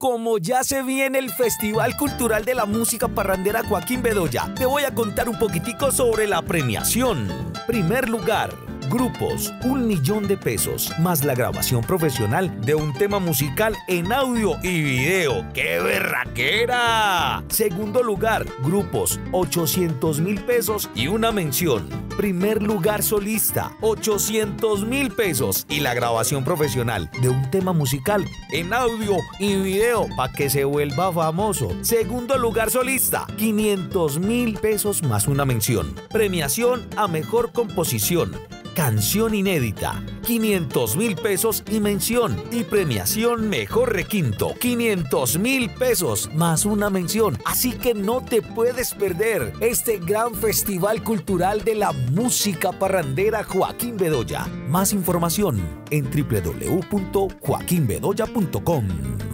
Como ya se viene el Festival Cultural de la Música Parrandera Joaquín Bedoya, te voy a contar un poquitico sobre la premiación. Primer lugar, grupos, 1.000.000 de pesos, más la grabación profesional de un tema musical en audio y video. ¡Qué berraquera! Segundo lugar, grupos, 800.000 pesos y una mención. Primer lugar solista, 800.000 pesos y la grabación profesional de un tema musical en audio y video para que se vuelva famoso. Segundo lugar solista, 500.000 pesos más una mención. Premiación a mejor composición. Canción inédita, 500.000 pesos y mención. Y premiación mejor requinto, 500.000 pesos más una mención. Así que no te puedes perder este gran Festival Cultural de la Música Parrandera Joaquín Bedoya. Más información en www.joaquinbedoya.com.